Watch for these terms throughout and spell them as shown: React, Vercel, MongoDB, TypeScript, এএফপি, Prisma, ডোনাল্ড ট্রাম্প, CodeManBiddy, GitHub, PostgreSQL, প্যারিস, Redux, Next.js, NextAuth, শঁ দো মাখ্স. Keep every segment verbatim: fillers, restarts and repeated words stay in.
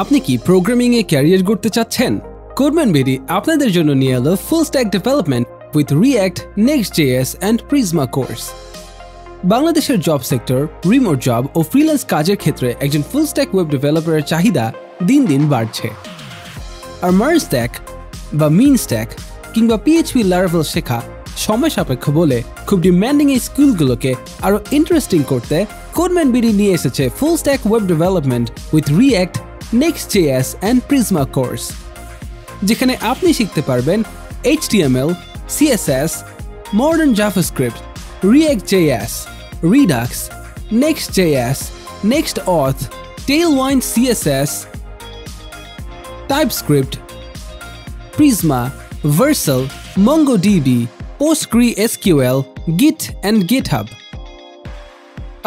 আপনি কি প্রোগ্রামিং এ ক্যারিয়ার করতে চাচ্ছেন? CodeManBiddy আপনাদের জন্য নিয়ে এলো full stack development with React, Next.js and Prisma course. বাংলাদেশের জব সেক্টর, রিমোট জব ও ফ্রিল্যান্স কাজের ক্ষেত্রে একজন ফুল স্ট্যাক ওয়েব ডেভেলপারের চাহিদা দিন দিন বাড়ছে। আর মার্জ স্ট্যাক বা মিন স্ট্যাক কিংবা পিএইচপি লারাভেল শেখা সময় সাপেক্ষ বলে খুব ডিম্যান্ডিং এই স্কিলগুলোকে আরও ইন্টারেস্টিং করতে CodeManBiddy নিয়ে এসেছে full stack web development with React, Next.js and Prisma course, যেখানে আপনি শিখতে পারবেন H T M L, C S S, modern JavaScript, React.js, Redux, Next.js, NextAuth, Tailwind C S S, TypeScript, Prisma, Vercel, MongoDB, PostgreSQL, Git and GitHub.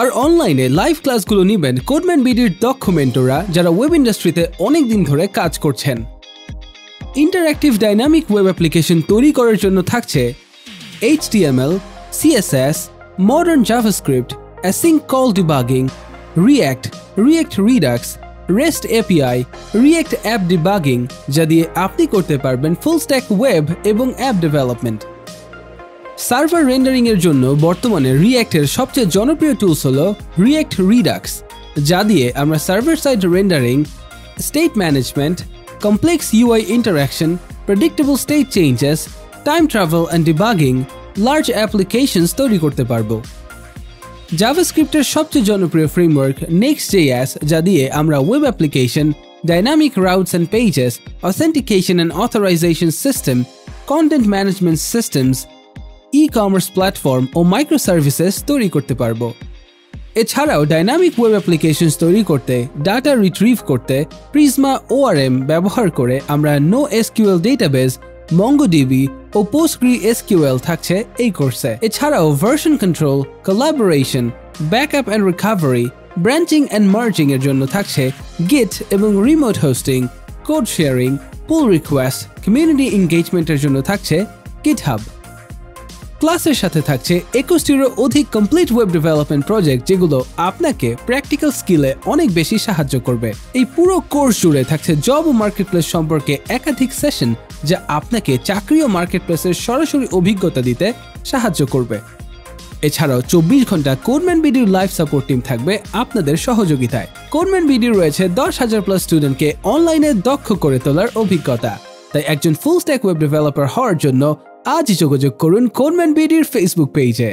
আর অনলাইনে live ক্লাসগুলো নেবেন CodeManBiddyর দক্ষ মেন্টররা, যারা ওয়েব ইন্ডাস্ট্রিতে অনেক দিন ধরে কাজ করছেন। ইন্টারঅ্যাক্টিভ ডাইনামিক ওয়েব অ্যাপ্লিকেশন তৈরি করার জন্য থাকছে H T M L, C S S, modern JavaScript, async call debugging, React, React Redux, REST A P I, React app debugging, যা দিয়ে আপনি করতে পারবেন ফুল স্ট্যাক ওয়েব এবং অ্যাপ ডেভেলপমেন্ট। সার্ভার রেন্ডারিং এর জন্য বর্তমানে রিঅ্যাক্টের সবচেয়ে জনপ্রিয় টুলস হলো React Redux, যা দিয়ে আমরা server side rendering, state management, complex U I interaction, predictable state changes, time travel and debugging, large applications তৈরি করতে পারবো। জাভাস্ক্রিপ্টের সবচেয়ে জনপ্রিয় ফ্রেমওয়ার্ক Next.js, যা দিয়ে আমরা web application, dynamic routes and pages, authentication and authorization system, content management systems, e-commerce platform ও micro services তৈরি করতে পারবো। এছাড়াও ডাইনামিক ওয়েব অ্যাপ্লিকেশন তৈরি করতে, ডাটা রিট্রিভ করতে প্রিজমা ওআরএম ব্যবহার করে আমরা নো এসকিউএল ডেটাবেস, মঙ্গোডিবি ও পোস্টগ্রিএসকিউএল থাকছে এই কোর্সে। এছাড়াও version control, collaboration, backup and recovery, branching and merging এর জন্য থাকছে গিট এবং remote hosting, code sharing, pull request, community এনগেজমেন্টের জন্য থাকছে গিটহাব। ক্লাসের সাথে থাকছে একুশটিরও অধিক কমপ্লিট ওয়েব ডেভেলপমেন্ট প্রজেক্ট, যেগুলো আপনাকে প্র্যাকটিক্যাল স্কিলে অনেক বেশি সাহায্য করবে। এই পুরো কোর্স জুড়ে থাকছে জব ও মার্কেটপ্লেস সম্পর্কে একাধিক সেশন, যা আপনাকে চাকরি ও মার্কেটপ্লেসের সরাসরি অভিজ্ঞতা দিতে সাহায্য করবে। এছাড়াও চব্বিশ ঘন্টা CodeManBiddyর লাইভ সাপোর্ট টিম থাকবে আপনাদের সহযোগিতায়। CodeManBiddyর রয়েছে দশ হাজার প্লাস স্টুডেন্টকে অনলাইনে দক্ষ করে তোলার অভিজ্ঞতা। তাই একজন ফুল স্ট্যাক ওয়েব ডেভেলপার হওয়ার জন্য আজই যোগাযোগ করুন CodeManBiddyর ফেসবুক পেজে।